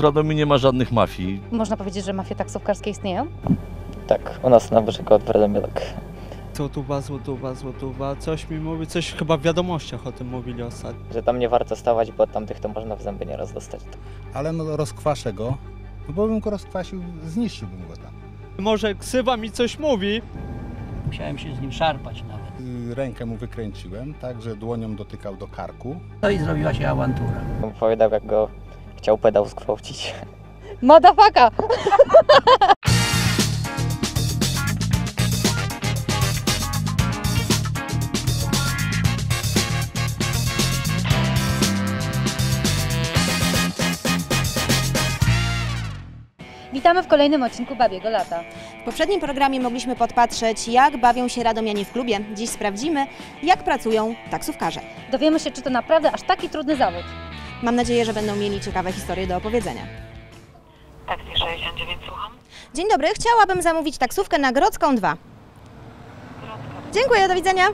w Radomiu nie ma żadnych mafii. Można powiedzieć, że mafie taksówkarskie istnieją? Tak, u nas na przykład w Radomiu tak. Złotówa, coś mi mówi, coś chyba w wiadomościach o tym mówili ostatnio. Że tam nie warto stawać, bo tamtych to można w zęby nieraz dostać. Ale no rozkwaszę go, no bo bym go rozkwasił, zniszczyłbym go tam. Może ksywa mi coś mówi? Musiałem się z nim szarpać nawet. Rękę mu wykręciłem, tak, że dłonią dotykał do karku. No i zrobiła się awantura. Opowiadał, jak go chciał pedał zgwałcić. Madafaka! Witamy w kolejnym odcinku Babiego Lata. W poprzednim programie mogliśmy podpatrzeć, jak bawią się radomianie w klubie. Dziś sprawdzimy, jak pracują taksówkarze. Dowiemy się, czy to naprawdę aż taki trudny zawód. Mam nadzieję, że będą mieli ciekawe historie do opowiedzenia. Taksi 69, słucham. Dzień dobry, chciałabym zamówić taksówkę na Grodzką 2. Grodzka. Dziękuję, do widzenia.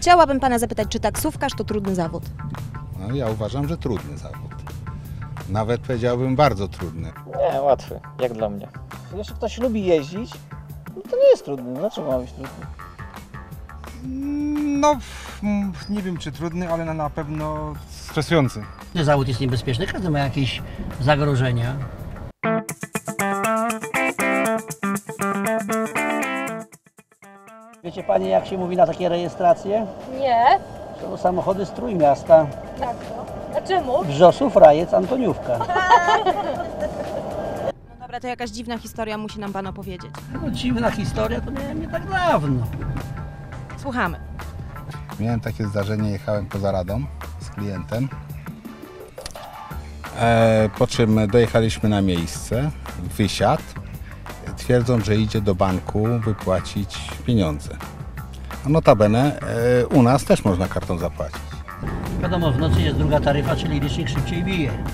Chciałabym pana zapytać, czy taksówkarz to trudny zawód? No, ja uważam, że trudny zawód. Nawet powiedziałbym bardzo trudny. Nie, łatwy, jak dla mnie. Jeśli ktoś lubi jeździć, no to nie jest trudny. Dlaczego ma być trudny? No, nie wiem czy trudny, ale na pewno stresujący. Ten zawód jest niebezpieczny, każdy ma jakieś zagrożenia. Wiecie pani, jak się mówi na takie rejestracje? Nie. To samochody z Trójmiasta. Tak. A czemu? Wrzosów, Rajec, Antoniówka. No dobra, to jakaś dziwna historia musi nam pan opowiedzieć. No, dziwna historia to miałem nie tak dawno. Słuchamy. Miałem takie zdarzenie, jechałem poza Radom z klientem. Po czym dojechaliśmy na miejsce, wysiadł. Twierdzą, że idzie do banku wypłacić pieniądze. A notabene u nas też można kartą zapłacić. Wiadomo, w nocy jest druga taryfa, czyli licznik szybciej bije.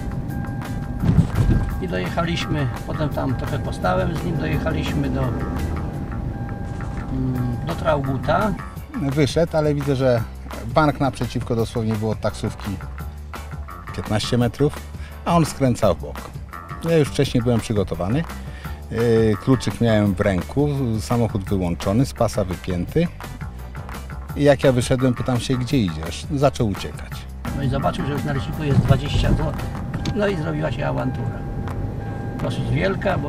I dojechaliśmy, potem tam trochę postałem z nim, dojechaliśmy do Trauguta. Wyszedł, ale widzę, że bank naprzeciwko dosłownie było od taksówki 15 metrów, a on skręcał w bok. Ja już wcześniej byłem przygotowany. Kluczyk miałem w ręku, samochód wyłączony, z pasa wypięty. I jak ja wyszedłem, pytam się, gdzie idziesz? Zaczął uciekać. No i zobaczył, że już na liczniku jest 20 zł. No i zrobiła się awantura. Dosyć wielka, bo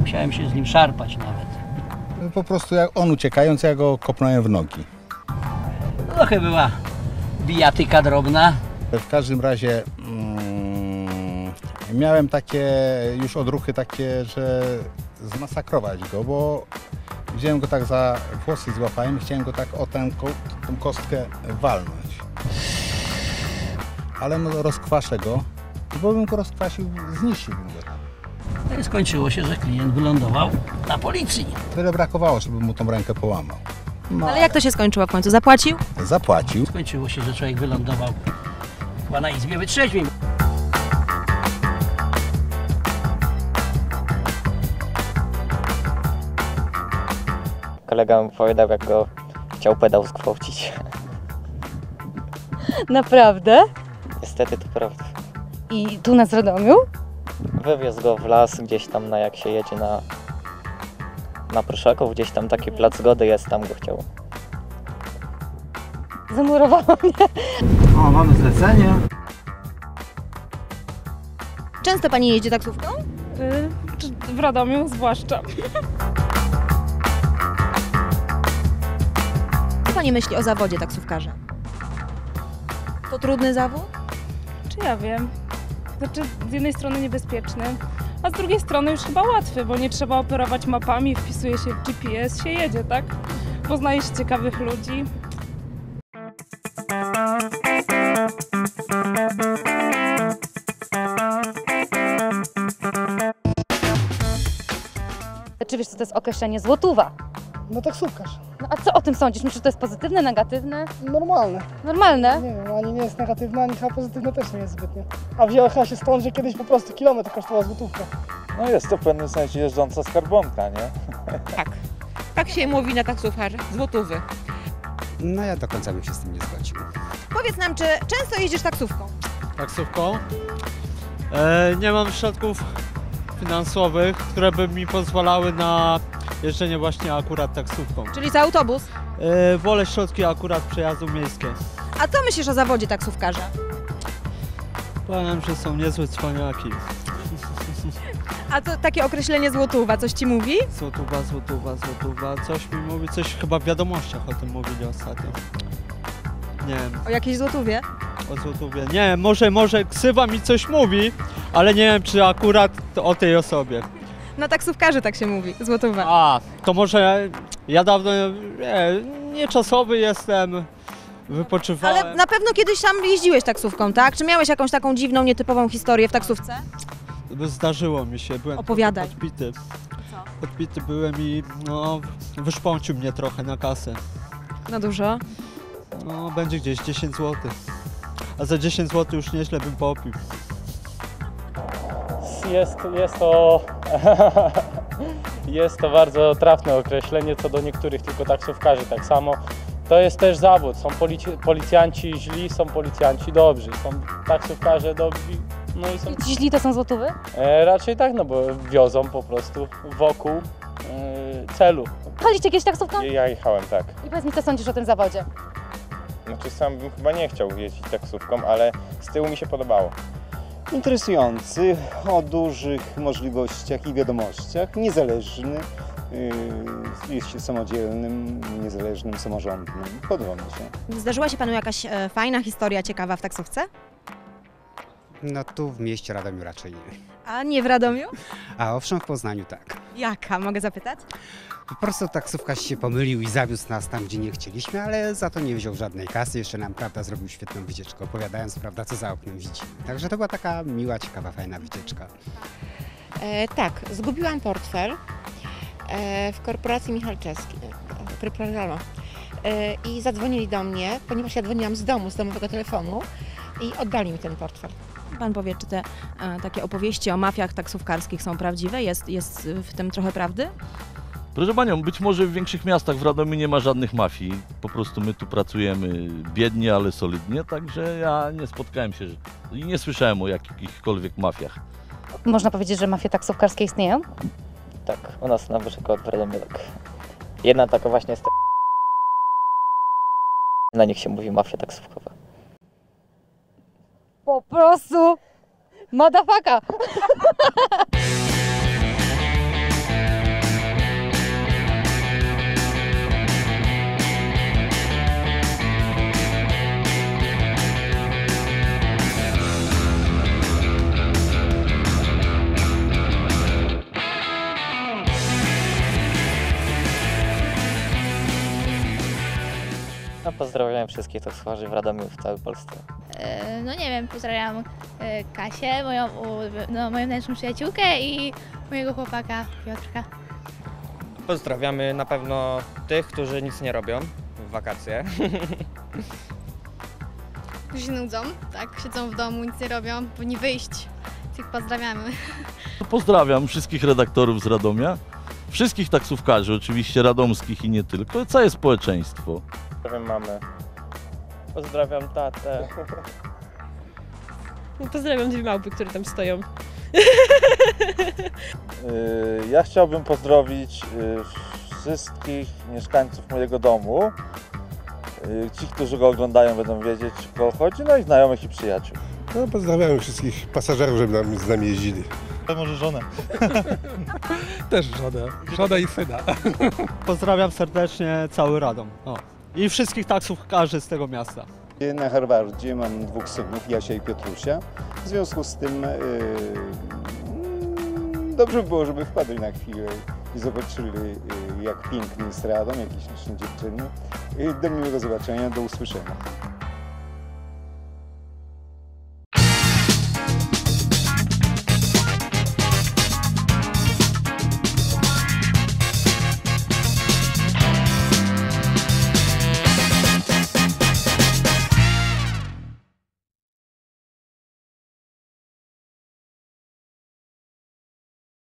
musiałem się z nim szarpać nawet. Po prostu jak on uciekając, ja go kopnąłem w nogi. No trochę była bijatyka drobna. W każdym razie... Miałem takie już odruchy takie, że zmasakrować go, bo wziąłem go tak za włosy, złapałem i chciałem go tak o tę kostkę walnąć. Ale no rozkwaszę go, bo bym go rozkwasił, zniszczyłbym go tam. No i skończyło się, że klient wylądował na policji. Tyle brakowało, żeby mu tą rękę połamał. No, ale jak to się skończyło w końcu? Zapłacił? Zapłacił. Skończyło się, że człowiek wylądował chyba na izbie wytrzeźwień. Kolega mi powiedział, jak go chciał pedał zgwałcić. Naprawdę? Niestety to prawda. I tu nas w Radomiu? Wywiózł go w las, gdzieś tam na jak się jedzie na Pruszaków, gdzieś tam taki plac zgody jest, tam go chciał. Zamurowało mnie. O, mamy zlecenie. Często pani jeździ taksówką? W Radomiu zwłaszcza. Co pani myśli o zawodzie taksówkarza? To trudny zawód? Czy ja wiem? Znaczy z jednej strony niebezpieczny, a z drugiej strony już chyba łatwy, bo nie trzeba operować mapami, wpisuje się w GPS, się jedzie, tak? Poznaje się ciekawych ludzi. czy wiesz, co to jest określenie złotówa? No taksówkarz. No a co o tym sądzisz? Myślisz, że to jest pozytywne, negatywne? Normalne. Normalne? Nie wiem, ani nie jest negatywne, ani chyba pozytywne też nie jest zbytnie. A wzięła chyba się stąd, że kiedyś po prostu kilometr kosztowała złotówka. No jest to w pewnym sensie jeżdżąca skarbonka, nie? Tak. Tak się mówi na taksówkarze. Złotówy. No ja do końca bym się z tym nie zgodził. Powiedz nam, czy często jeździsz taksówką? Taksówką? Nie mam środków finansowych, które by mi pozwalały na jeżdżenie właśnie akurat taksówką. Czyli za autobus? Wolę środki akurat przejazdu miejskiego. A co myślisz o zawodzie taksówkarza? Powiem, że są niezłe cwaniaki. A to takie określenie złotówa, coś ci mówi? Złotówa, złotówa, złotówa, coś mi mówi, coś chyba w wiadomościach o tym mówili ostatnio. Nie wiem. O jakiejś złotówie? O złotówie, nie, może ksywa mi coś mówi, ale nie wiem, czy akurat o tej osobie. Na taksówkarzy tak się mówi, złotówa. A, to może ja dawno, nie czasowy jestem, wypoczywałem. Ale na pewno kiedyś sam jeździłeś taksówką, tak? Czy miałeś jakąś taką dziwną, nietypową historię w taksówce? Zdarzyło mi się, byłem odbity. Co? Odbity byłem i no, wyszpącił mnie trochę na kasę. Na dużo? No, będzie gdzieś 10 zł. A za 10 zł już nieźle bym popił. Jest to bardzo trafne określenie, co do niektórych tylko taksówkarzy tak samo. To jest też zawód, są policjanci źli, są policjanci dobrzy, są taksówkarze dobrzy. No i są... Ci źli to są złotówy? Raczej tak, no bo wiozą po prostu wokół celu. Chodzicie kiedyś taksówką? Ja jechałem, tak. I powiedz mi, co sądzisz o tym zawodzie? Znaczy sam bym chyba nie chciał jeździć taksówką, ale z tyłu mi się podobało. Interesujący, o dużych możliwościach i wiadomościach, niezależny, jest się samodzielnym, niezależnym, samorządnym. Podoba mi się. Zdarzyła się panu jakaś fajna historia, ciekawa w taksówce? No tu w mieście Radomiu raczej nie. A nie w Radomiu? A owszem, w Poznaniu tak. Jaka? Mogę zapytać? Po prostu taksówkarz się pomylił i zawiózł nas tam, gdzie nie chcieliśmy, ale za to nie wziął żadnej kasy. Jeszcze nam, prawda, zrobił świetną wycieczkę, opowiadając, prawda, co za oknem widzimy. Także to była taka miła, ciekawa, fajna wycieczka. Tak, zgubiłam portfel w korporacji Michalczewskiej. I zadzwonili do mnie, ponieważ ja dzwoniłam z domu, z domowego telefonu i oddali mi ten portfel. Pan powie, czy te takie opowieści o mafiach taksówkarskich są prawdziwe? Jest w tym trochę prawdy? Proszę panią, być może w większych miastach w Radomiu nie ma żadnych mafii. Po prostu my tu pracujemy biednie, ale solidnie, także ja nie spotkałem się i nie słyszałem o jakichkolwiek mafiach. Można powiedzieć, że mafie taksówkarskie istnieją? Tak, u nas na Wyżeku od Radomiu tak. Jedna taka właśnie jest... Na nich się mówi mafia taksówkowa. Po prostu... Madafaka! No, pozdrawiam wszystkich taksówkarzy w Radomiu, w całej Polsce. No nie wiem, pozdrawiam Kasię, moją najlepszą przyjaciółkę i mojego chłopaka Piotrka. Pozdrawiamy na pewno tych, którzy nic nie robią w wakacje. Którzy się nudzą, tak, siedzą w domu, nic nie robią, powinni wyjść. Tych pozdrawiamy. Pozdrawiam wszystkich redaktorów z Radomia, wszystkich taksówkarzy, oczywiście radomskich i nie tylko, całe społeczeństwo. Pozdrawiam mamę. Pozdrawiam tatę. Pozdrawiam dwie małpy, które tam stoją. Ja chciałbym pozdrowić wszystkich mieszkańców mojego domu. Ci, którzy go oglądają, będą wiedzieć, o co chodzi, no i znajomych i przyjaciół. No, pozdrawiam wszystkich pasażerów, żeby z nami jeździli. Może żonę. Też żonę. Żonę i syna. Pozdrawiam serdecznie cały Radom. O. I wszystkich taksówkarzy z tego miasta. Na Harvardzie mam dwóch synów, Jasia i Piotrusia. W związku z tym dobrze by było, żeby wpadli na chwilę i zobaczyli, jak piękny jest Radom, jakie śliczne dziewczyny. Do miłego zobaczenia, do usłyszenia.